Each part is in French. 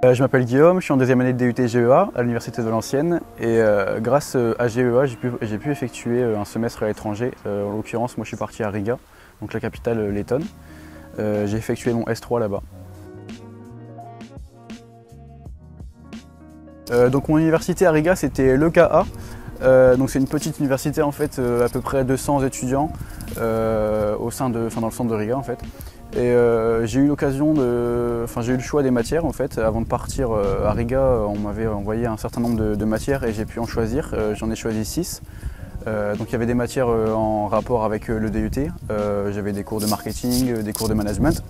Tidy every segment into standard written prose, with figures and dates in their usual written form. Je m'appelle Guillaume, je suis en deuxième année de DUT GEA à l'université de Valenciennes et grâce à GEA, j'ai pu effectuer un semestre à l'étranger. En l'occurrence, moi je suis parti à Riga, donc la capitale lettonne. J'ai effectué mon S3 là-bas. Donc mon université à Riga, c'était l'EKA. Donc c'est une petite université en fait, à peu près 200 étudiants dans le centre de Riga en fait. Et j'ai eu le choix des matières en fait. Avant de partir à Riga, on m'avait envoyé un certain nombre de matières et j'ai pu en choisir. J'en ai choisi 6. Donc il y avait des matières en rapport avec le DUT. J'avais des cours de marketing, des cours de management.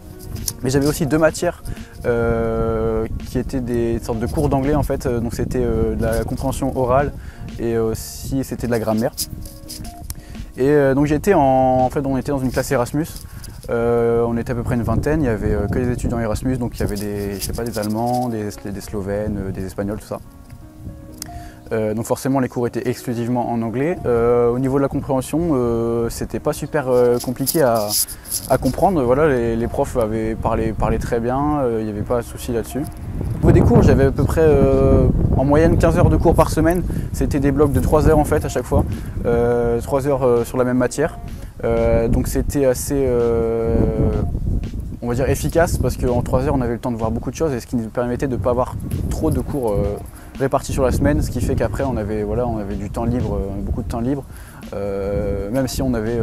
Mais j'avais aussi deux matières qui étaient des sortes de cours d'anglais en fait. Donc c'était de la compréhension orale et aussi c'était de la grammaire. Et donc on était dans une classe Erasmus. On était à peu près une vingtaine, il n'y avait que des étudiants Erasmus, donc il y avait des Allemands, des Slovènes, des Espagnols, tout ça. Donc forcément les cours étaient exclusivement en anglais. Au niveau de la compréhension, c'était pas super compliqué à comprendre. Voilà, les profs parlaient très bien, il n'y avait pas de souci là-dessus. Au niveau des cours, j'avais à peu près en moyenne 15 heures de cours par semaine. C'était des blocs de 3 heures en fait à chaque fois, 3 heures sur la même matière. Donc c'était assez on va dire efficace parce qu'en 3 heures on avait le temps de voir beaucoup de choses et ce qui nous permettait de ne pas avoir trop de cours répartis sur la semaine, ce qui fait qu'après on avait du temps libre, beaucoup de temps libre, même si on avait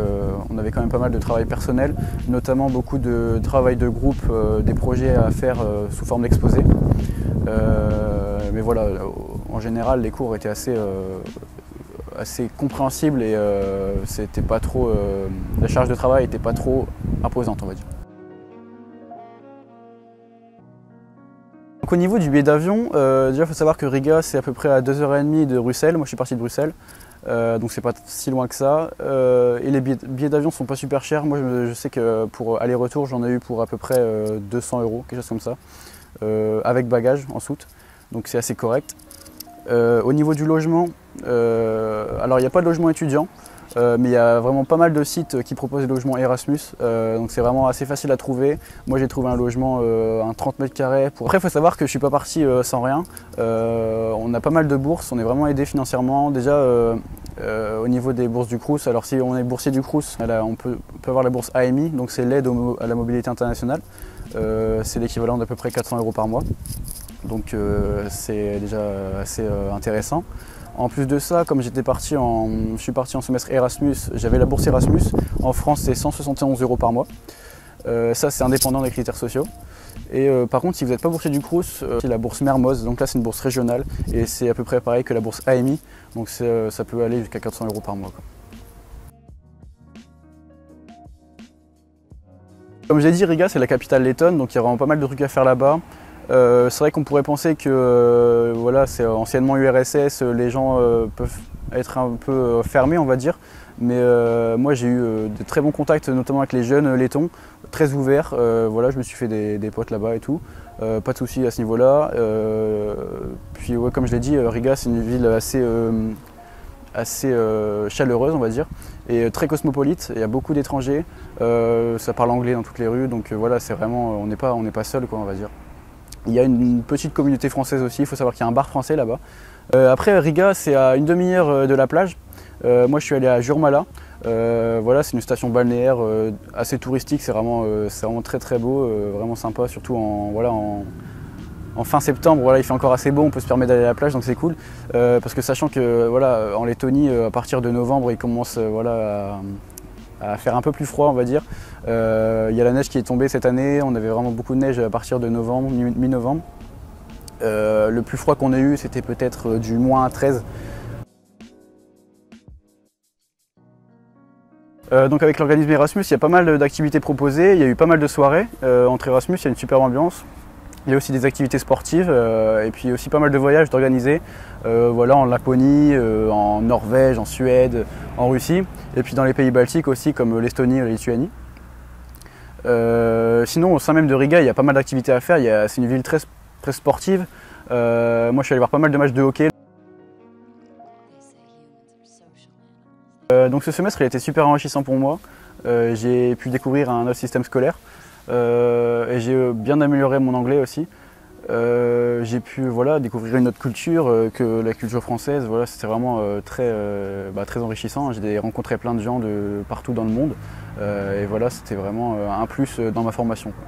quand même pas mal de travail personnel, notamment beaucoup de travail de groupe, des projets à faire sous forme d'exposé. Mais voilà, en général les cours étaient assez compréhensible et c'était pas trop, la charge de travail n'était pas trop imposante, on va dire. Donc, au niveau du billet d'avion, déjà il faut savoir que Riga c'est à peu près à 2h30 de Bruxelles. Moi je suis parti de Bruxelles, donc c'est pas si loin que ça. Et les billets d'avion sont pas super chers. Moi je sais que pour aller-retour j'en ai eu pour à peu près 200 €, quelque chose comme ça, avec bagages en soute, donc c'est assez correct. Au niveau du logement, alors il n'y a pas de logement étudiant, mais il y a vraiment pas mal de sites qui proposent des logements Erasmus, donc c'est vraiment assez facile à trouver. Moi j'ai trouvé un logement, un 30 mètres carrés. Après il faut savoir que je ne suis pas parti sans rien, on a pas mal de bourses, on est vraiment aidé financièrement. Déjà au niveau des bourses du Crous, alors si on est boursier du Crous, on peut avoir la bourse AMI, donc c'est l'aide à la mobilité internationale, c'est l'équivalent d'à peu près 400 € par mois. Donc c'est déjà assez intéressant. En plus de ça, comme je suis parti en semestre Erasmus, j'avais la bourse Erasmus. En France, c'est 171 € par mois. Ça, c'est indépendant des critères sociaux. Et par contre, si vous n'êtes pas boursier du Crous, c'est la bourse Mermoz. Donc là, c'est une bourse régionale et c'est à peu près pareil que la bourse AMI. Donc ça peut aller jusqu'à 400 € par mois, quoi. Comme je l'ai dit, Riga, c'est la capitale lettonne. Donc il y a vraiment pas mal de trucs à faire là-bas. C'est vrai qu'on pourrait penser que voilà, c'est anciennement URSS, les gens peuvent être un peu fermés, on va dire. Mais moi j'ai eu de très bons contacts, notamment avec les jeunes laitons, très ouverts. Voilà, je me suis fait des potes là-bas et tout. Pas de soucis à ce niveau-là. Puis ouais, comme je l'ai dit, Riga c'est une ville assez chaleureuse, on va dire, et très cosmopolite. Il y a beaucoup d'étrangers, ça parle anglais dans toutes les rues. Donc voilà, c'est vraiment, on n'est pas seul, quoi, on va dire. Il y a une petite communauté française aussi, il faut savoir qu'il y a un bar français là-bas. Après Riga, c'est à une demi-heure de la plage. Moi je suis allé à Jurmala, voilà, c'est une station balnéaire assez touristique, c'est vraiment très très beau, vraiment sympa, surtout en fin septembre, voilà, il fait encore assez beau, on peut se permettre d'aller à la plage, donc c'est cool. Parce que sachant que voilà, en Lettonie, à partir de novembre, il commence à faire un peu plus froid, on va dire. Il y a la neige qui est tombée cette année, on avait vraiment beaucoup de neige à partir de novembre, mi-novembre. Le plus froid qu'on ait eu, c'était peut-être du -13. Donc avec l'organisme Erasmus, il y a pas mal d'activités proposées, il y a eu pas mal de soirées. Entre Erasmus, il y a une super ambiance. Il y a aussi des activités sportives et puis aussi pas mal de voyages d'organiser, voilà, en Laponie, en Norvège, en Suède, en Russie et puis dans les pays baltiques aussi comme l'Estonie et la Lituanie. Sinon au sein même de Riga, il y a pas mal d'activités à faire, c'est une ville très, très sportive. Moi je suis allé voir pas mal de matchs de hockey. Donc ce semestre il a été super enrichissant pour moi, j'ai pu découvrir un autre système scolaire. Et j'ai bien amélioré mon anglais aussi. J'ai pu découvrir une autre culture que la culture française. Voilà, c'était vraiment très enrichissant. J'ai rencontré plein de gens de partout dans le monde et voilà, c'était vraiment un plus dans ma formation, quoi.